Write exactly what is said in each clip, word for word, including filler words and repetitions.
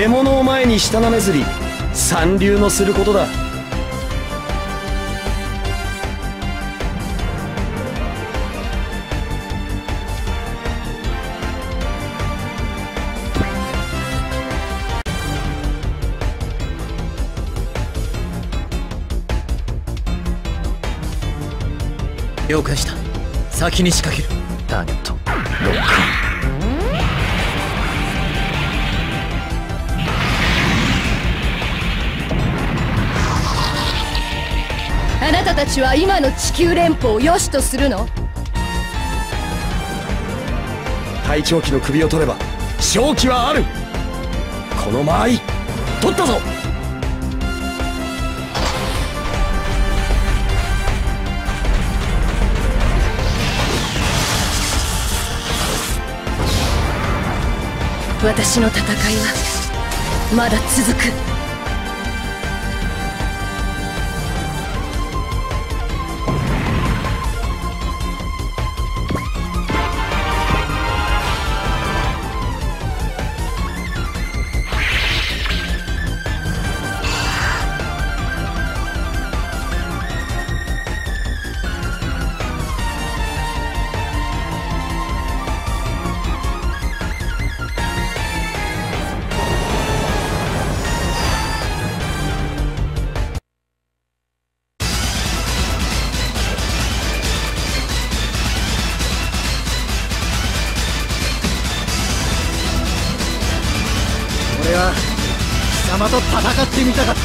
獲物を前に舌なめずり三流のすることだ。了解した。先に仕掛ける。ターゲットロック。あなたたちは今の地球連邦を良しとするの？隊長機の首を取れば勝機はある。この間合い取ったぞ。私の戦いはまだ続く。見たかった。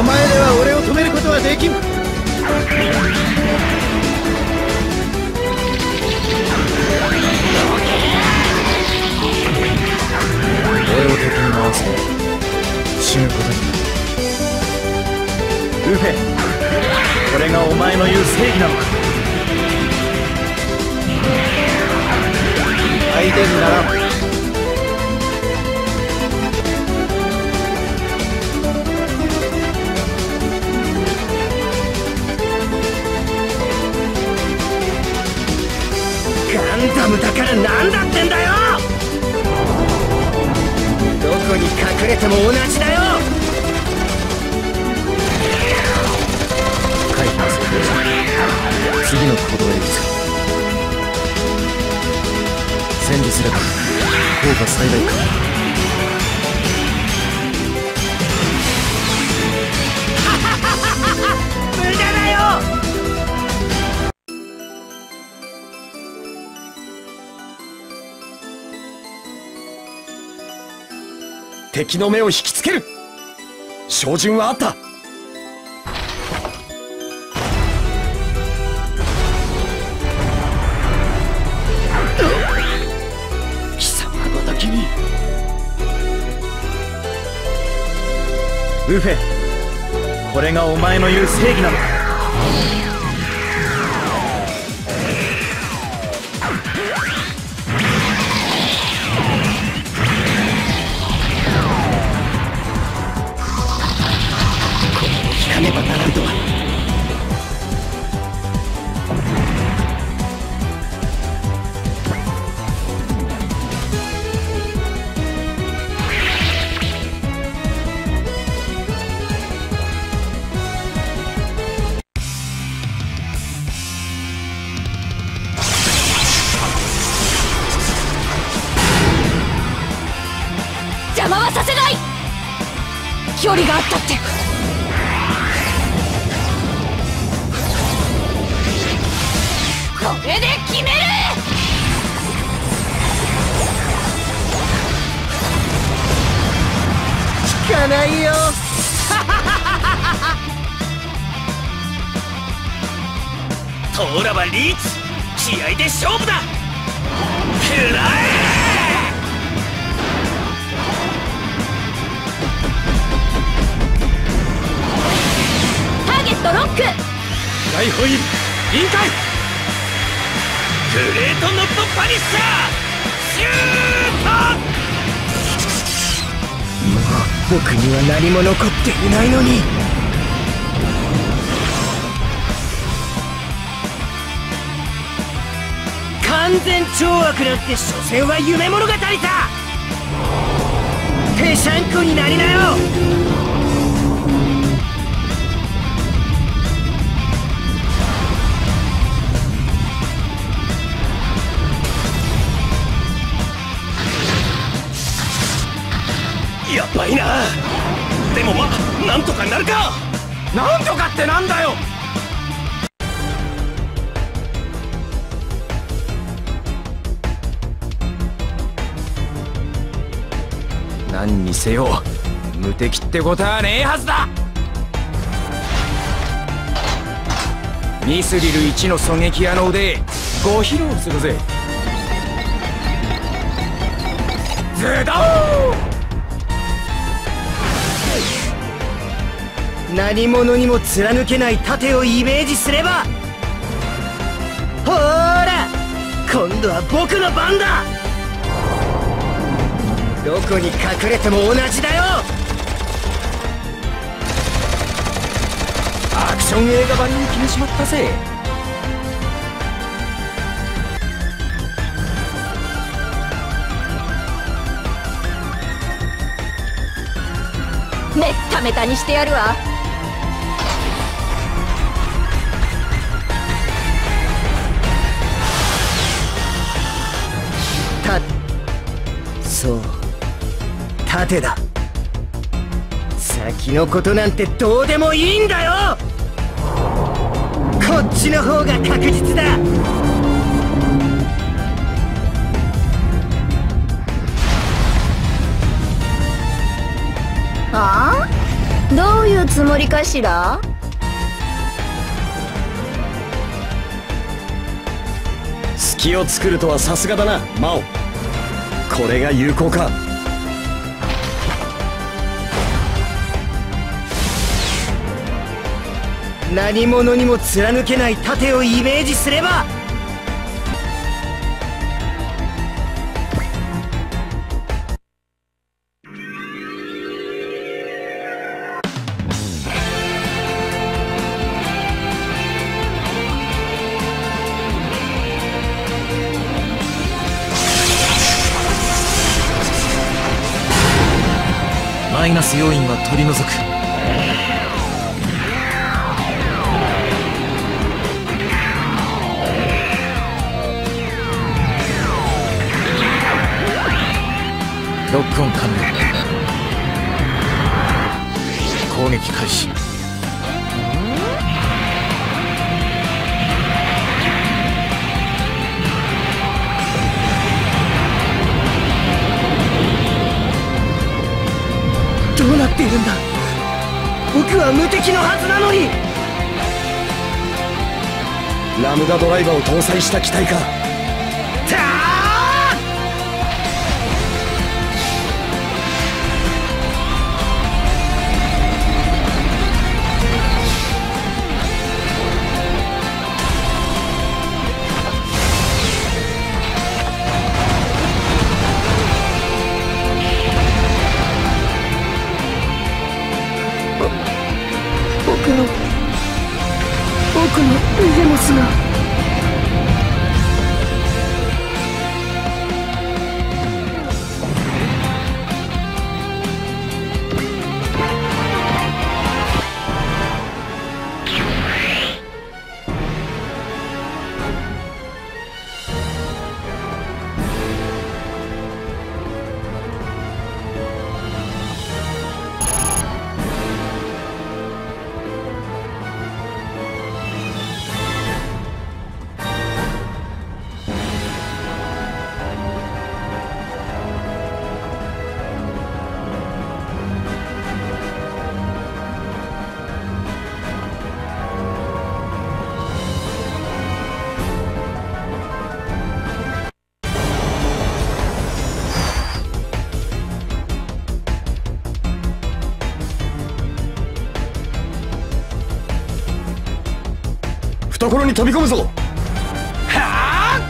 お前では俺を止めることはできん。俺を敵に回すと死ぬことになる。ルフェ、これがお前の言う正義なのか？相手にならん。ガンダムだから何だってんだよ。どこに隠れても同じだよ。回避をする。次の行動へ移る。戦術レベル効果最大化。ハハハハハハ、無駄だよ。敵の目を引きつける。照準はあった。貴様ごときに。ルフェ、これがお前の言う正義なのか？何も残っていないのに。完全懲悪なんて所詮は夢物語だ。でシャンコになりなよ。やばいな。でもまあなんとかなるか。なんとかってなんだよ。何にせよ無敵ってことはねえはずだ。ミスリルいちの狙撃屋の腕ご披露するぜ。ズドーン。何者にも貫けない盾をイメージすれば、ほーら今度は僕の番だ。どこに隠れても同じだよ。アクション映画版に決めちまったぜ。めっためたにしてやるわ。たそう盾だ。先のことなんてどうでもいいんだよ。こっちの方が確実だ。ああ、どういうつもりかしら。隙を作るとはさすがだなマオ。これが有効か。何者にも貫けない盾をイメージすれば、マイナス要因は取り除く。ロックオン完了。攻撃開始。どうなっているんだ。僕は無敵のはずなのに。ラムダドライバーを搭載した機体か。ところに飛び込むぞ。はあ。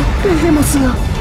ッペヘモスが。